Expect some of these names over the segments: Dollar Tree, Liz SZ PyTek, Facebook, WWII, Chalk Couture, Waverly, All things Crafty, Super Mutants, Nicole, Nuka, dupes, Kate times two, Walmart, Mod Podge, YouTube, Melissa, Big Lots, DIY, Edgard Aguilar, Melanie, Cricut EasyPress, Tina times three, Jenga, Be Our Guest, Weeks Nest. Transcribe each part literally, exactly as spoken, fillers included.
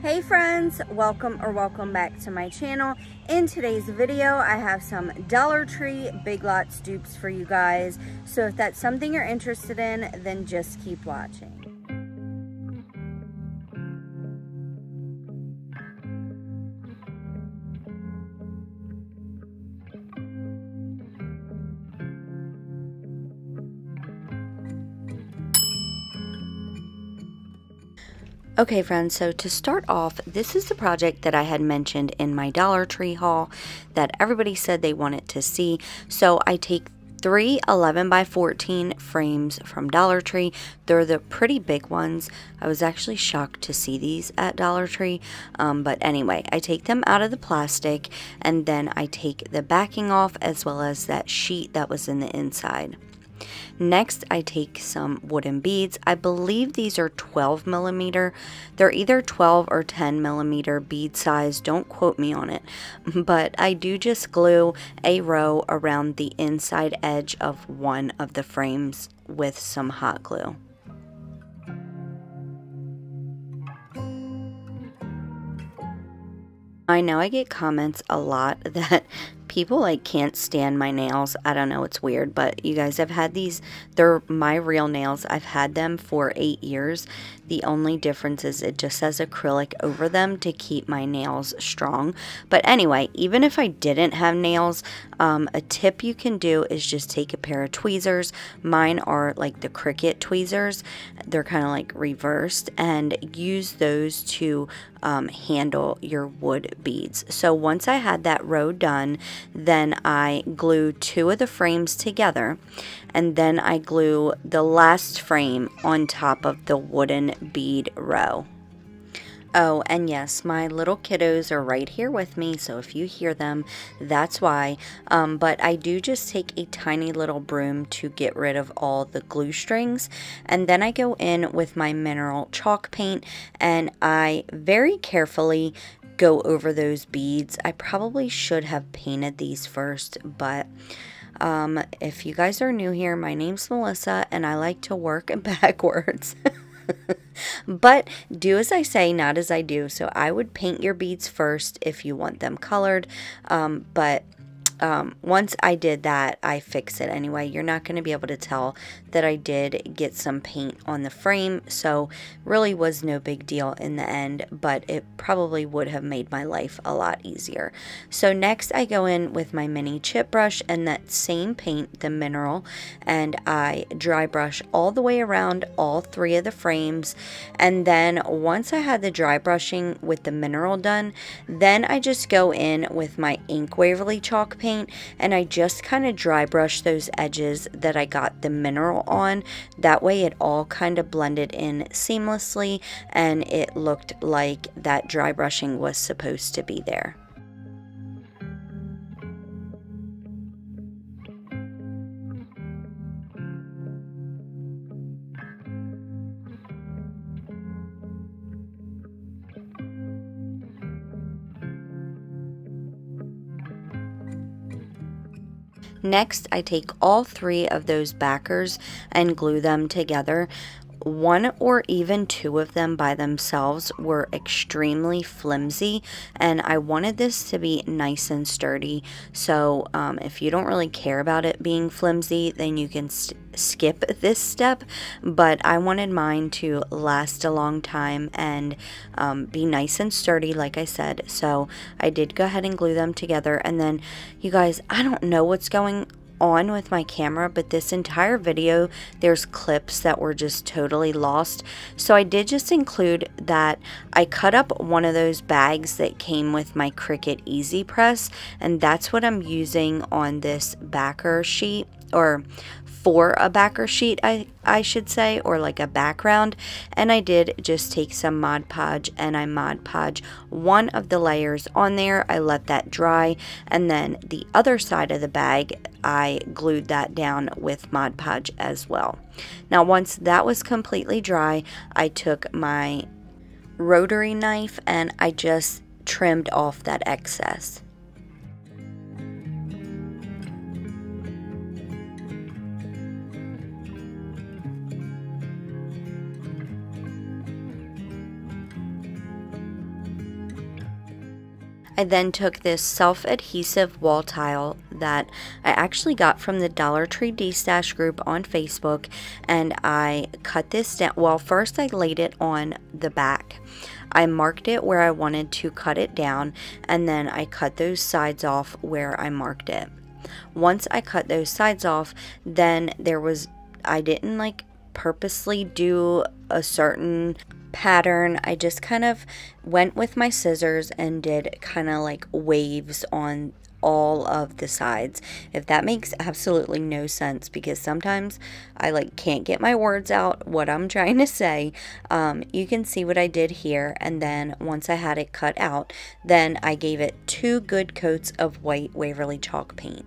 Hey friends, welcome or welcome back to my channel. In today's video, I have some Dollar Tree Big Lots dupes for you guys. So if that's something you're interested in, then just keep watching. Okay friends, so to start off, this is the project that I had mentioned in my Dollar Tree haul that everybody said they wanted to see. So I take three eleven by fourteen frames from Dollar Tree. They're the pretty big ones. I was actually shocked to see these at Dollar Tree. Um, but anyway, I take them out of the plastic and then I take the backing off as well as that sheet that was in the inside. Next, I take some wooden beads. I believe these are twelve millimeter. They're either twelve or ten millimeter bead size. Don't quote me on it. But I do just glue a row around the inside edge of one of the frames with some hot glue. I know I get comments a lot that people like can't stand my nails. I don't know, it's weird, but you guys have had these. They're my real nails. I've had them for eight years. The only difference is it just says acrylic over them to keep my nails strong. But anyway, even if I didn't have nails, um, a tip you can do is just take a pair of tweezers. Mine are like the Cricut tweezers. They're kind of like reversed, and use those to Um, handle your wood beads. So once I had that row done, then I glue two of the frames together, and then I glue the last frame on top of the wooden bead row. Oh, and yes, my little kiddos are right here with me, so if you hear them, that's why. Um, but I do just take a tiny little broom to get rid of all the glue strings, and then I go in with my mineral chalk paint, and I very carefully go over those beads. I probably should have painted these first, but um, if you guys are new here, my name's Melissa, and I like to work backwards. But do as I say, not as I do. So I would paint your beads first if you want them colored. Um, but um, once I did that, I fix it anyway. You're not going to be able to tell that I did get some paint on the frame. So really was no big deal in the end, but it probably would have made my life a lot easier. So next I go in with my mini chip brush and that same paint, the mineral, and I dry brush all the way around all three of the frames. And then once I had the dry brushing with the mineral done, then I just go in with my ink Waverly chalk paint and I just kind of dry brush those edges that I got the mineral on. That way it all kind of blended in seamlessly and it looked like that dry brushing was supposed to be there. Next, I take all three of those backers and glue them together. One or even two of them by themselves were extremely flimsy, and I wanted this to be nice and sturdy. So um, if you don't really care about it being flimsy, then you can skip this step, but I wanted mine to last a long time and um, be nice and sturdy, like I said. So I did go ahead and glue them together. And then you guys, I don't know what's going on on with my camera, but this entire video there's clips that were just totally lost, so I did just include that I cut up one of those bags that came with my Cricut EasyPress, and that's what I'm using on this backer sheet, or for a backer sheet I, I should say, or like a background. And I did just take some Mod Podge and I Mod Podge one of the layers on there. I let that dry, and then the other side of the bag I glued that down with Mod Podge as well. Now once that was completely dry, I took my rotary knife and I just trimmed off that excess. I then took this self-adhesive wall tile that I actually got from the Dollar Tree D-Stash group on Facebook, and I cut this down. Well, first I laid it on the back. I marked it where I wanted to cut it down, and then I cut those sides off where I marked it. Once I cut those sides off, then there was, I didn't like purposely do a certain pattern. I just kind of went with my scissors and did kind of like waves on all of the sides, if that makes absolutely no sense, because sometimes I like can't get my words out what I'm trying to say. Um, you can see what I did here, and then once I had it cut out, then I gave it two good coats of white Waverly chalk paint.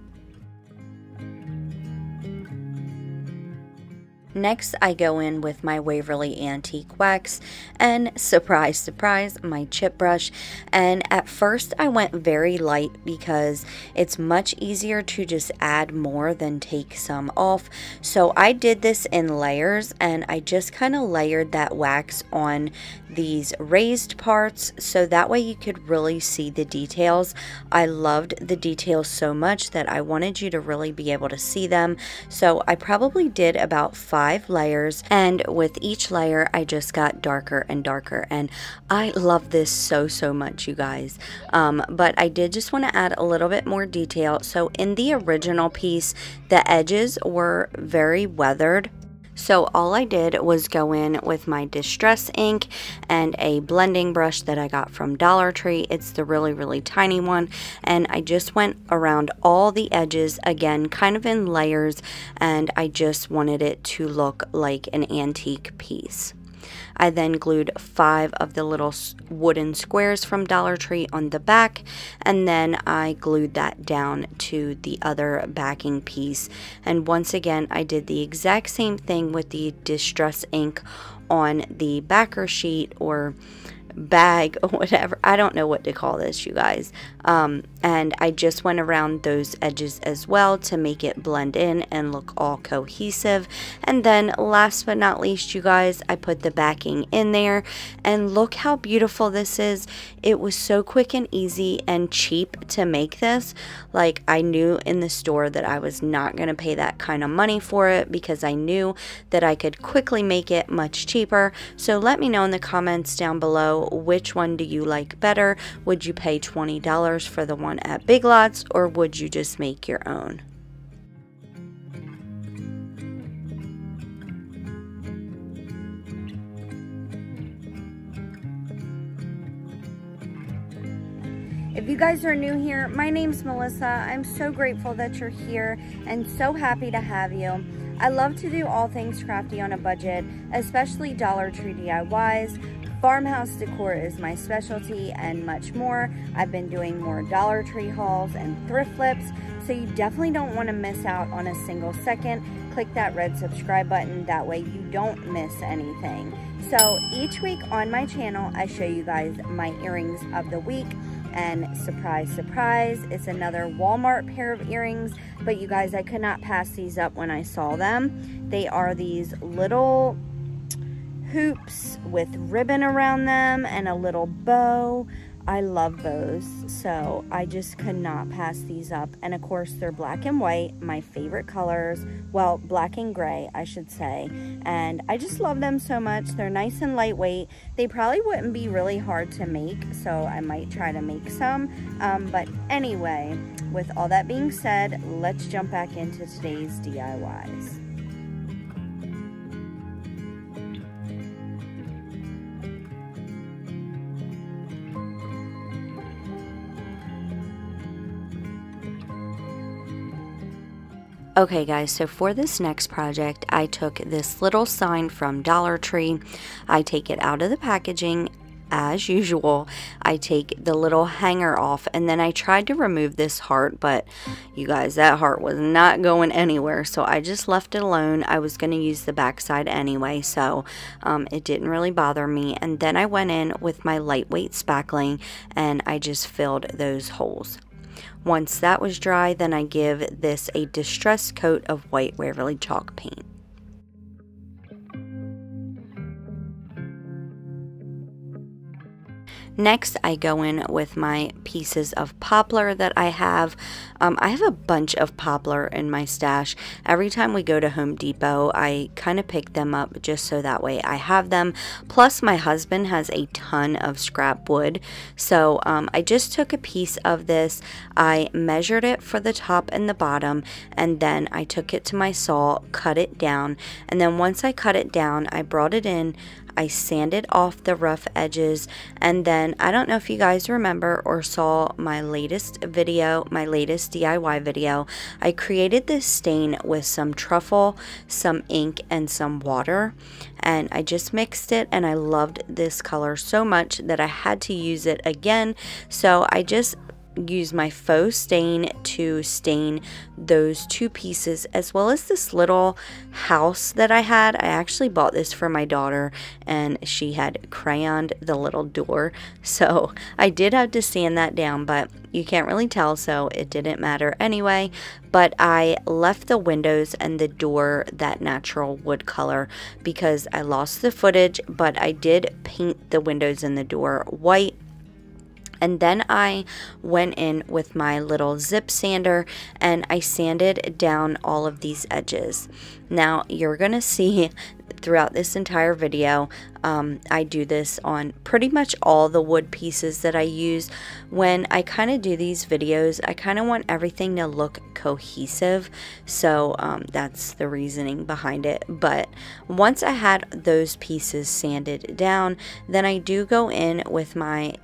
Next, I go in with my Waverly Antique Wax and, surprise, surprise, my chip brush. And at first, I went very light because it's much easier to just add more than take some off. So I did this in layers, and I just kind of layered that wax on these raised parts so that way you could really see the details. I loved the details so much that I wanted you to really be able to see them. So I probably did about five layers, and with each layer I just got darker and darker, and I love this so so much, you guys. Um, but I did just want to add a little bit more detail. So in the original piece, the edges were very weathered. So all I did was go in with my Distress ink and a blending brush that I got from Dollar Tree. It's the really, really tiny one. And I just went around all the edges, again, kind of in layers, and I just wanted it to look like an antique piece. I then glued five of the little wooden squares from Dollar Tree on the back, and then I glued that down to the other backing piece. And once again, I did the exact same thing with the Distress ink on the backer sheet or bag or whatever. I don't know what to call this, you guys. Um, and I just went around those edges as well to make it blend in and look all cohesive. And then last but not least, you guys, I put the backing in there, and look how beautiful this is. It was so quick and easy and cheap to make this. Like, I knew in the store that I was not going to pay that kind of money for it, because I knew that I could quickly make it much cheaper. So let me know in the comments down below, which one do you like better? Would you pay twenty dollars for the one at Big Lots, or would you just make your own? If you guys are new here, my name's Melissa. I'm so grateful that you're here and so happy to have you. I love to do all things crafty on a budget, especially Dollar Tree D I Ys. Farmhouse decor is my specialty, and much more. I've been doing more Dollar Tree hauls and thrift flips, so you definitely don't want to miss out on a single second. Click that red subscribe button, that way you don't miss anything. So each week on my channel, I show you guys my earrings of the week, and surprise, surprise, it's another Walmart pair of earrings. But you guys, I could not pass these up when I saw them. They are these little hoops with ribbon around them and a little bow. I love bows, so I just could not pass these up. And of course, they're black and white, my favorite colors. Well, black and gray, I should say. And I just love them so much. They're nice and lightweight. They probably wouldn't be really hard to make, so I might try to make some. Um, but anyway, with all that being said, let's jump back into today's D I Ys. Okay guys, so for this next project, I took this little sign from Dollar Tree. I take it out of the packaging as usual. I take the little hanger off, and then I tried to remove this heart, but you guys, that heart was not going anywhere, so I just left it alone. I was going to use the backside anyway, so um, it didn't really bother me. And then I went in with my lightweight spackling, and I just filled those holes. Once that was dry, then I give this a distress coat of white Waverly chalk paint. Next, I go in with my pieces of poplar that I have. Um, I have a bunch of poplar in my stash. Every time we go to Home Depot, I kind of pick them up just so that way I have them. Plus, my husband has a ton of scrap wood. So um, I just took a piece of this. I measured it for the top and the bottom, and then I took it to my saw, cut it down. And then once I cut it down, I brought it in, I sanded off the rough edges, and then I don't know if you guys remember or saw my latest video, my latest D I Y video. I created this stain with some truffle, some ink, and some water, and I just mixed it, and I loved this color so much that I had to use it again. So I just use my faux stain to stain those two pieces, as well as this little house that I had. I actually bought this for my daughter, and she had crayoned the little door, so I did have to sand that down, but you can't really tell, so it didn't matter anyway. But I left the windows and the door that natural wood color because I lost the footage, but I did paint the windows and the door white. And then I went in with my little zip sander and I sanded down all of these edges. Now you're gonna see throughout this entire video, um, I do this on pretty much all the wood pieces that I use. When I kind of do these videos, I kind of want everything to look cohesive, so um, that's the reasoning behind it. But once I had those pieces sanded down, then I do go in with my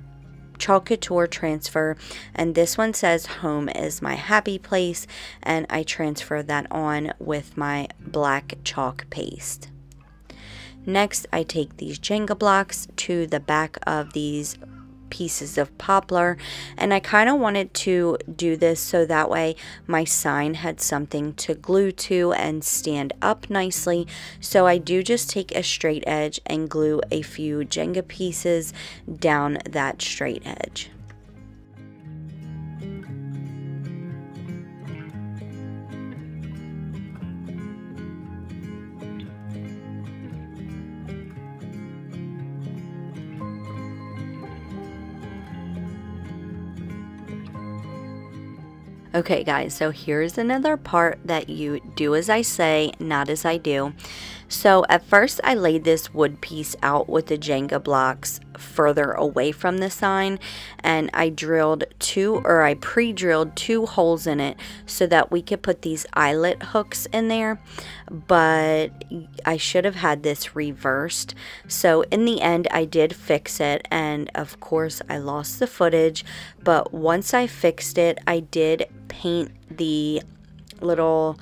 Chalk Couture transfer, and this one says "Home is my happy place," and I transfer that on with my black chalk paste. Next, I take these Jenga blocks to the back of these pieces of poplar, and I kind of wanted to do this so that way my sign had something to glue to and stand up nicely. So I do just take a straight edge and glue a few Jenga pieces down that straight edge. Okay guys, so here's another part that you do as I say, not as I do. So at first I laid this wood piece out with the Jenga blocks further away from the sign, and I drilled two, or I pre-drilled two holes in it so that we could put these eyelet hooks in there, but I should have had this reversed. So in the end I did fix it, and of course I lost the footage, but once I fixed it I did paint the little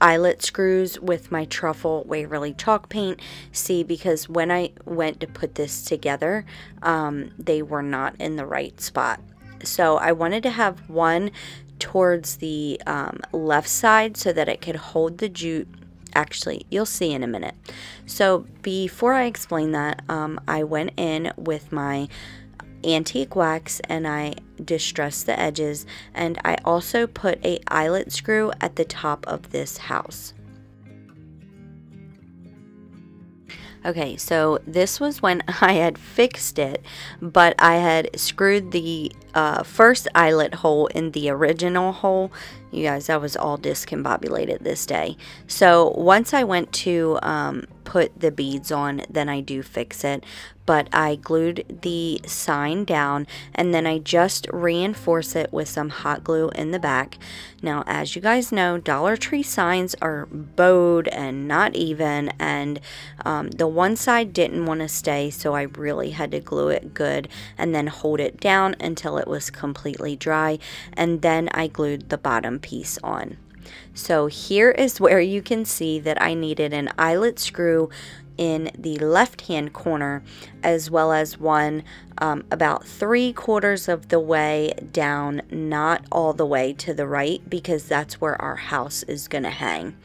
eyelet screws with my truffle Waverly chalk paint. See, because when I went to put this together, um, they were not in the right spot. So I wanted to have one towards the um, left side so that it could hold the jute. Actually, you'll see in a minute. So before I explain that, um, I went in with my antique wax and I distressed the edges, and I also put a eyelet screw at the top of this house. Okay, so this was when I had fixed it, but I had screwed the uh, first eyelet hole in the original hole. You guys, I was all discombobulated this day. So once I went to um, put the beads on, then I do fix it. But I glued the sign down, and then I just reinforce it with some hot glue in the back. Now, as you guys know, Dollar Tree signs are bowed and not even, and um, the one side didn't want to stay, so I really had to glue it good and then hold it down until it was completely dry, and then I glued the bottom piece on. So here is where you can see that I needed an eyelet screw in the left hand corner, as well as one um, about three quarters of the way down, not all the way to the right, because that's where our house is going to hang.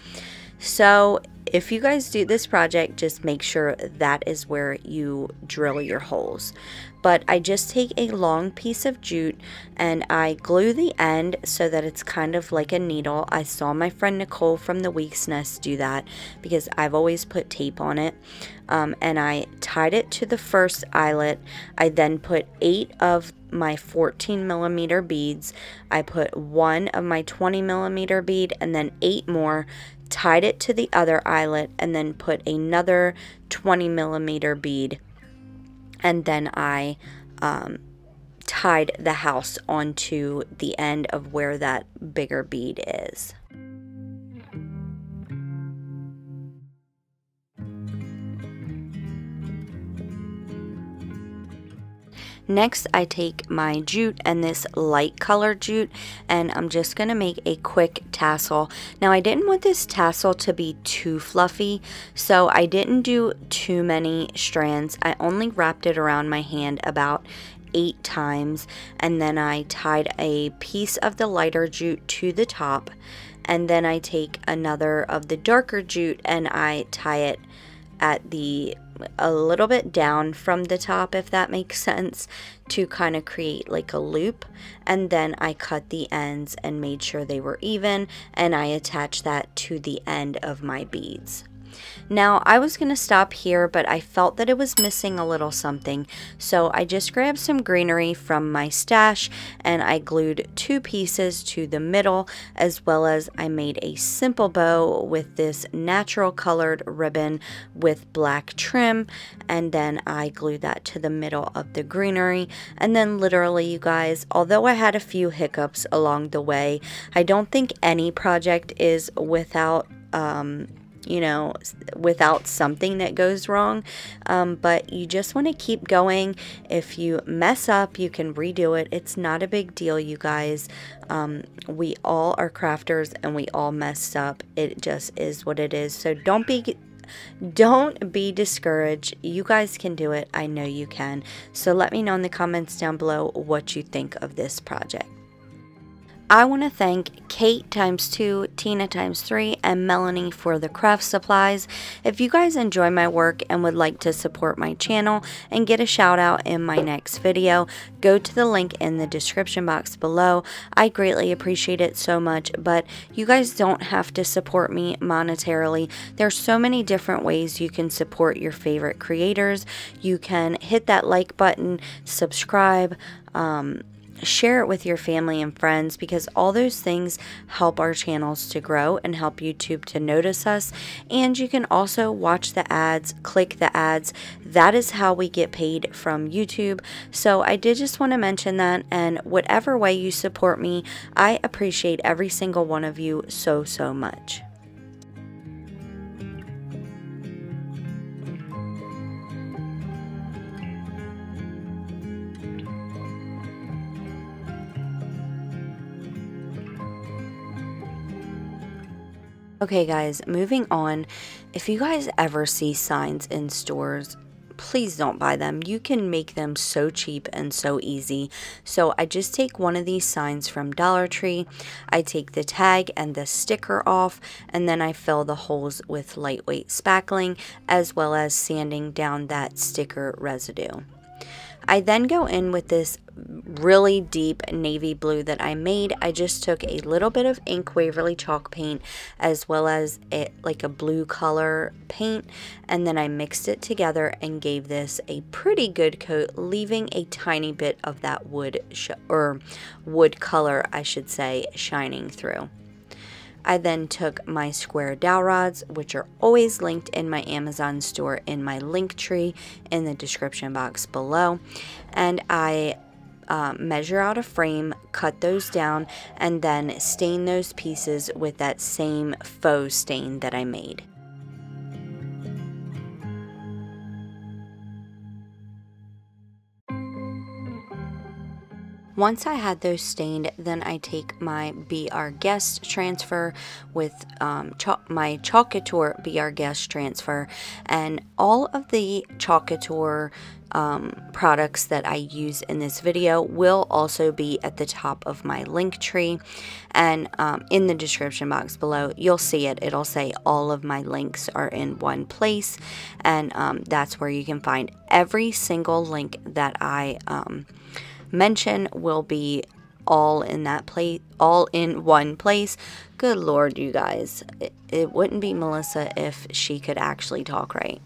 So if you guys do this project, just make sure that is where you drill your holes. But I just take a long piece of jute and I glue the end so that it's kind of like a needle. I saw my friend Nicole from the Weeks Nest do that because I've always put tape on it. Um, and I tied it to the first eyelet. I then put eight of my fourteen millimeter beads. I put one of my twenty millimeter bead and then eight more. Tied it to the other eyelet and then put another twenty millimeter bead, and then I um, tied the house onto the end of where that bigger bead is. Next, I take my jute and this light color jute, and I'm just going to make a quick tassel. Now, I didn't want this tassel to be too fluffy, so I didn't do too many strands. I only wrapped it around my hand about eight times, and then I tied a piece of the lighter jute to the top, and then I take another of the darker jute and I tie it at the a little bit down from the top, if that makes sense, to kind of create like a loop. And then I cut the ends and made sure they were even, and I attached that to the end of my beads. Now, I was going to stop here, but I felt that it was missing a little something, so I just grabbed some greenery from my stash and I glued two pieces to the middle, as well as I made a simple bow with this natural colored ribbon with black trim, and then I glued that to the middle of the greenery. And then literally, you guys, although I had a few hiccups along the way, I don't think any project is without um you know, without something that goes wrong, um, but you just want to keep going. If you mess up, you can redo it. It's not a big deal, you guys. Um, we all are crafters and we all messed up. It just is what it is. So don't be Don't be discouraged. You guys can do it. I know you can. So let me know in the comments down below what you think of this project. I want to thank Kate times two, Tina times three, and Melanie for the craft supplies. If you guys enjoy my work and would like to support my channel and get a shout out in my next video, go to the link in the description box below. I greatly appreciate it so much, but you guys don't have to support me monetarily. There's so many different ways you can support your favorite creators. You can hit that like button, subscribe, um, share it with your family and friends, because all those things help our channels to grow and help YouTube to notice us. And you can also watch the ads, click the ads. That is how we get paid from YouTube. So I did just want to mention that, and whatever way you support me, I appreciate every single one of you so, so much. Okay guys, moving on. If you guys ever see signs in stores, please don't buy them. You can make them so cheap and so easy. So I just take one of these signs from Dollar Tree. I take the tag and the sticker off, and then I fill the holes with lightweight spackling, as well as sanding down that sticker residue. I then go in with this really deep navy blue that I made. I just took a little bit of ink Waverly chalk paint, as well as it like a blue color paint, and then I mixed it together and gave this a pretty good coat, leaving a tiny bit of that wood sh or wood color, I should say, shining through. I then took my square dowel rods, which are always linked in my Amazon store in my link tree in the description box below, and I uh, measure out a frame, cut those down, and then stain those pieces with that same faux stain that I made. Once I had those stained, then I take my Be Our Guest transfer with um, chalk, my Chalk Couture Be Our Guest transfer, and all of the Chalk Couture um, products that I use in this video will also be at the top of my link tree, and um, in the description box below you'll see it. It'll say all of my links are in one place, and um, that's where you can find every single link that I um, mention will be all in that place, all in one place. Good Lord, you guys, it, it wouldn't be Melissa if she could actually talk right.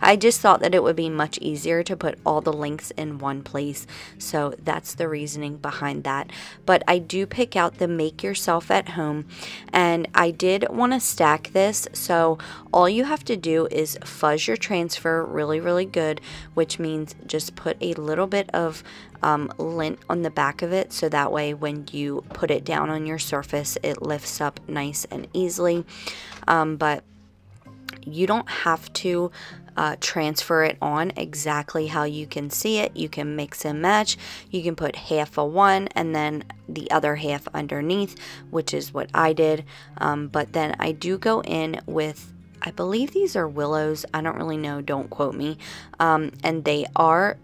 I just thought that it would be much easier to put all the links in one place, so that's the reasoning behind that. But I do pick out the make yourself at home, and I did want to stack this, so all you have to do is fuzz your transfer really really good, which means just put a little bit of um, lint on the back of it, so that way when you put it down on your surface it lifts up nice and easily. Um, but you don't have to uh, transfer it on exactly how you can see it. You can mix and match. You can put half a one and then the other half underneath, which is what I did. Um, but then I do go in with, I believe these are willows, I don't really know, don't quote me, um, and they are,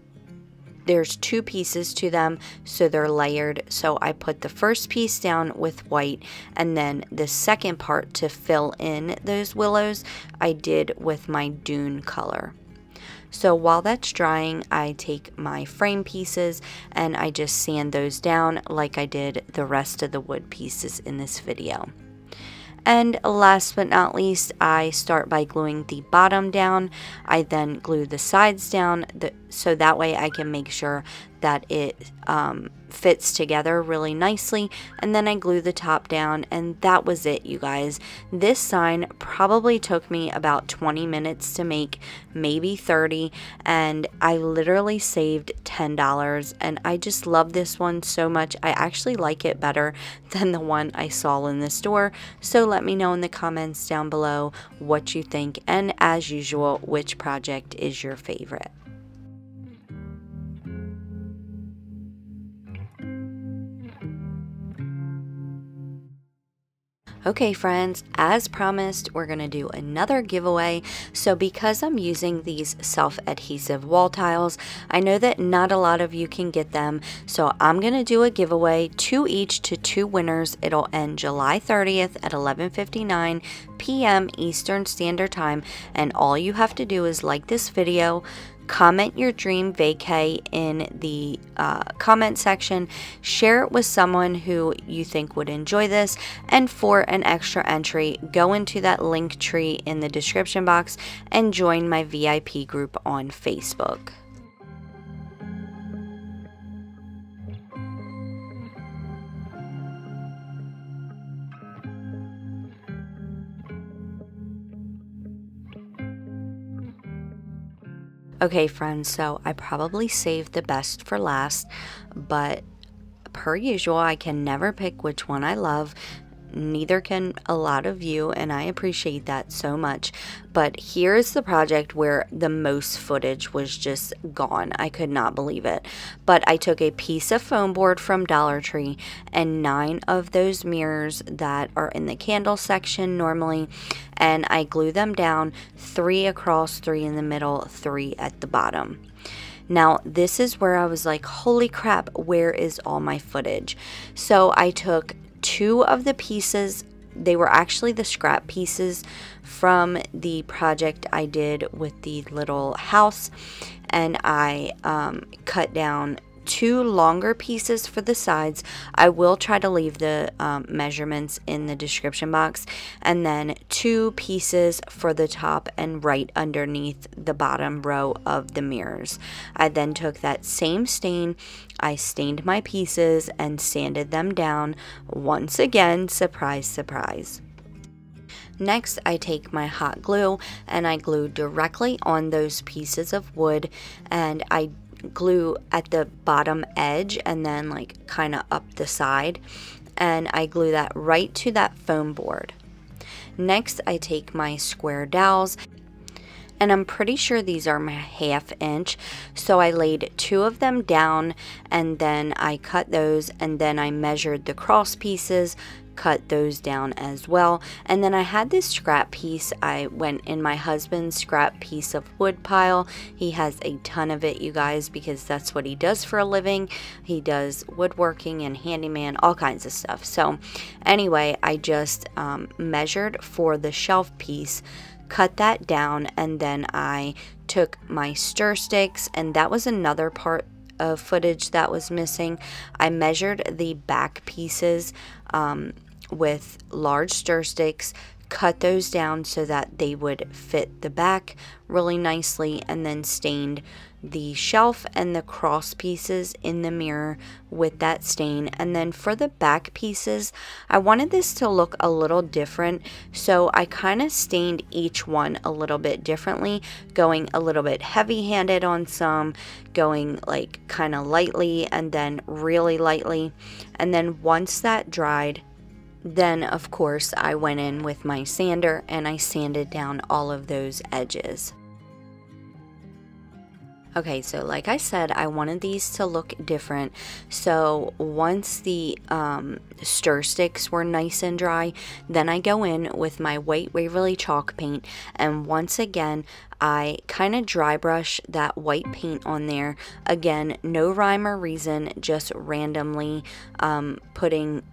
there's two pieces to them, so they're layered. So I put the first piece down with white, and then the second part to fill in those willows I did with my dune color. So while that's drying, I take my frame pieces and I just sand those down like I did the rest of the wood pieces in this video. And last but not least, I start by gluing the bottom down. I then glue the sides down, the, so that way I can make sure that it um, fits together really nicely. And then I glue the top down, and that was it, you guys. This sign probably took me about twenty minutes to make, maybe thirty, and I literally saved ten dollars, and I just love this one so much. I actually like it better than the one I saw in the store. So let me know in the comments down below what you think, and as usual, which project is your favorite. Okay friends, as promised, we're going to do another giveaway. So because I'm using these self-adhesive wall tiles, I know that not a lot of you can get them, so I'm going to do a giveaway, two each to two winners. It'll end July thirtieth at eleven fifty-nine p m Eastern Standard Time, and all you have to do is like this video, comment your dream vacay in the uh, comment section, share it with someone who you think would enjoy this, and for an extra entry, go into that link tree in the description box and join my V I P group on Facebook. Okay friends, so I probably saved the best for last, but per usual, I can never pick which one I love. Neither can a lot of you, and I appreciate that so much. But here's the project where the most footage was just gone. I could not believe it. But I took a piece of foam board from Dollar Tree and nine of those mirrors that are in the candle section normally, and I glue them down, three across, three in the middle, three at the bottom. Now this is where I was like, holy crap, where is all my footage? So I took two of the pieces. They were actually the scrap pieces from the project I did with the little house, and I um, cut down two longer pieces for the sides. I will try to leave the um, measurements in the description box, and then two pieces for the top and right underneath the bottom row of the mirrors. I then took that same stain, I stained my pieces and sanded them down once again, surprise surprise. Next, I take my hot glue and I glue directly on those pieces of wood, and I glue at the bottom edge and then like kind of up the side, and I glue that right to that foam board. Next, I take my square dowels and I'm pretty sure these are my half inch. So I laid two of them down and then I cut those, and then I measured the cross pieces, cut those down as well. And then I had this scrap piece. I went in my husband's scrap piece of wood pile. He has a ton of it, you guys, because that's what he does for a living. He does woodworking and handyman, all kinds of stuff. So anyway, I just um, measured for the shelf piece, cut that down, and then I took my stir sticks, and that was another part of footage that was missing. I measured the back pieces um, with large stir sticks, cut those down so that they would fit the back really nicely, and then stained the shelf and the cross pieces in the mirror with that stain. And then for the back pieces, I wanted this to look a little different, so I kind of stained each one a little bit differently, going a little bit heavy-handed on some, going like kind of lightly, and then really lightly. And then once that dried, then of course I went in with my sander and I sanded down all of those edges. Okay, so like I said, I wanted these to look different. So once the um, stir sticks were nice and dry, then I go in with my white Waverly chalk paint, and once again, I kind of dry brush that white paint on there. Again, no rhyme or reason, just randomly um, putting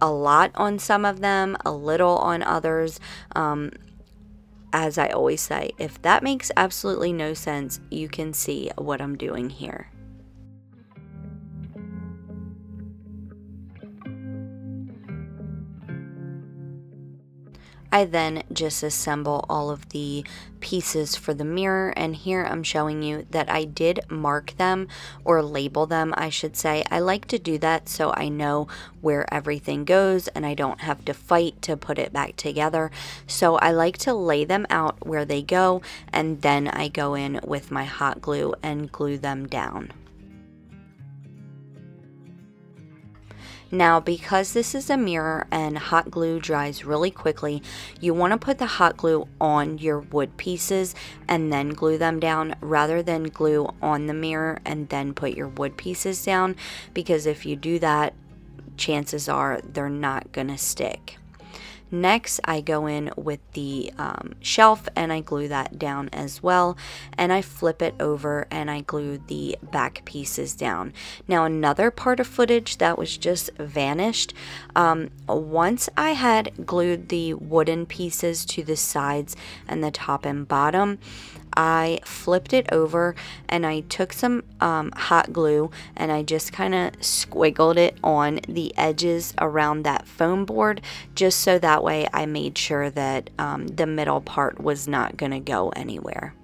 a lot on some of them, a little on others. Um, As I always say, if that makes absolutely no sense, you can see what I'm doing here. I then just assemble all of the pieces for the mirror, and here I'm showing you that I did mark them, or label them I should say. I like to do that so I know where everything goes and I don't have to fight to put it back together. So I like to lay them out where they go, and then I go in with my hot glue and glue them down. Now, because this is a mirror and hot glue dries really quickly, you want to put the hot glue on your wood pieces and then glue them down, rather than glue on the mirror and then put your wood pieces down, because if you do that, chances are they're not going to stick. Next, I go in with the um, shelf and I glue that down as well, and I flip it over and I glue the back pieces down. Now, another part of footage that was just vanished, um, once I had glued the wooden pieces to the sides and the top and bottom, I flipped it over and I took some um, hot glue and I just kind of squiggled it on the edges around that foam board, just so that way I made sure that um, the middle part was not going to go anywhere.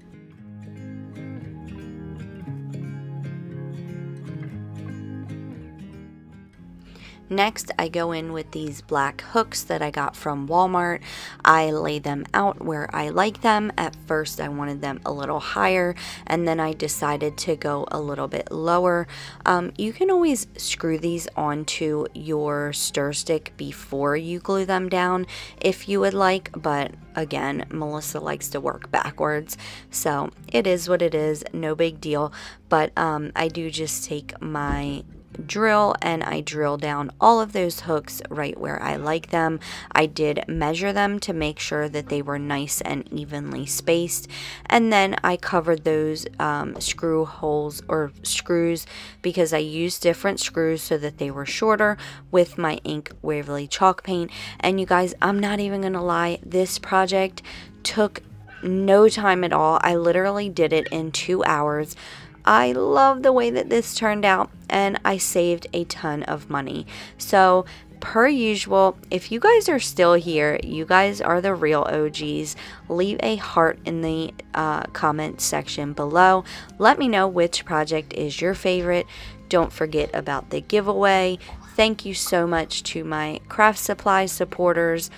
Next, I go in with these black hooks that I got from Walmart. I lay them out where I like them. At first, I wanted them a little higher, and then I decided to go a little bit lower. Um, you can always screw these onto your stir stick before you glue them down if you would like, but again, Melissa likes to work backwards, so it is what it is, no big deal. But um, I do just take my drill and I drill down all of those hooks right where I like them. I did measure them to make sure that they were nice and evenly spaced, and then I covered those um, screw holes or screws, because I used different screws so that they were shorter, with my ink Waverly chalk paint. And you guys, I'm not even gonna lie, this project took no time at all. I literally did it in two hours. I love the way that this turned out, and I saved a ton of money. So per usual, if you guys are still here, you guys are the real O Gs. Leave a heart in the uh, comment section below. Let me know which project is your favorite. Don't forget about the giveaway. Thank you so much to my craft supply supporters.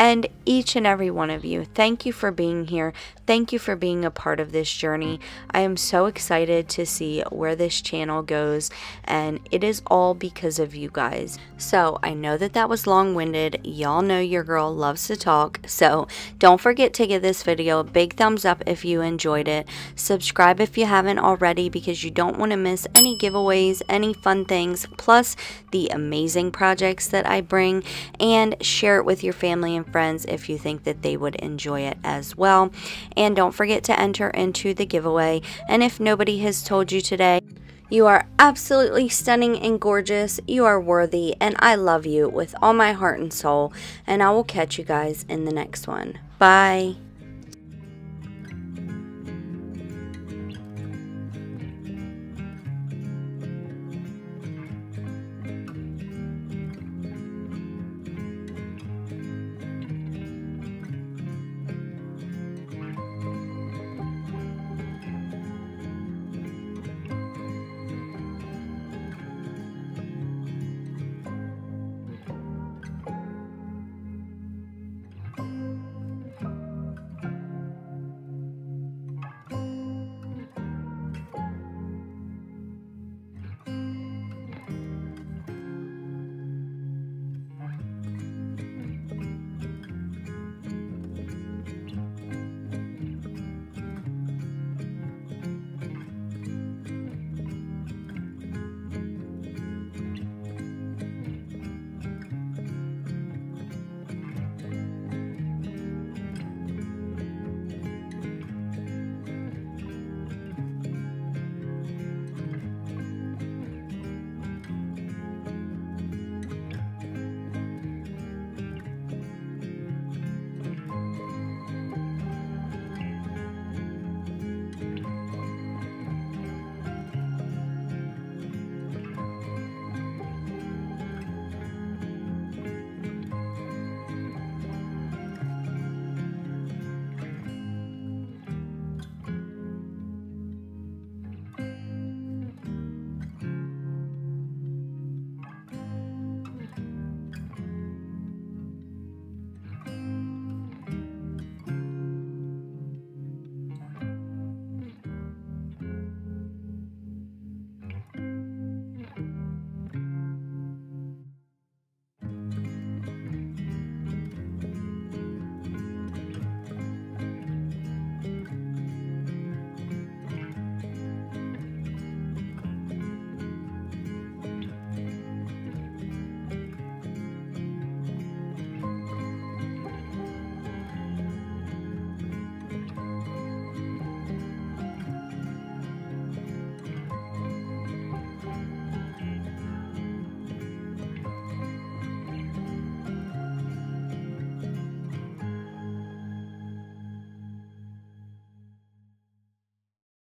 and each and every one of you. Thank you for being here. Thank you for being a part of this journey. I am so excited to see where this channel goes, and it is all because of you guys. So I know that that was long-winded. Y'all know your girl loves to talk, so don't forget to give this video a big thumbs up if you enjoyed it. Subscribe if you haven't already, because you don't want to miss any giveaways, any fun things, plus the amazing projects that I bring, and share it with your family and friends if you think that they would enjoy it as well. And don't forget to enter into the giveaway. And if nobody has told you today, you are absolutely stunning and gorgeous. You are worthy, and I love you with all my heart and soul. And I will catch you guys in the next one. Bye.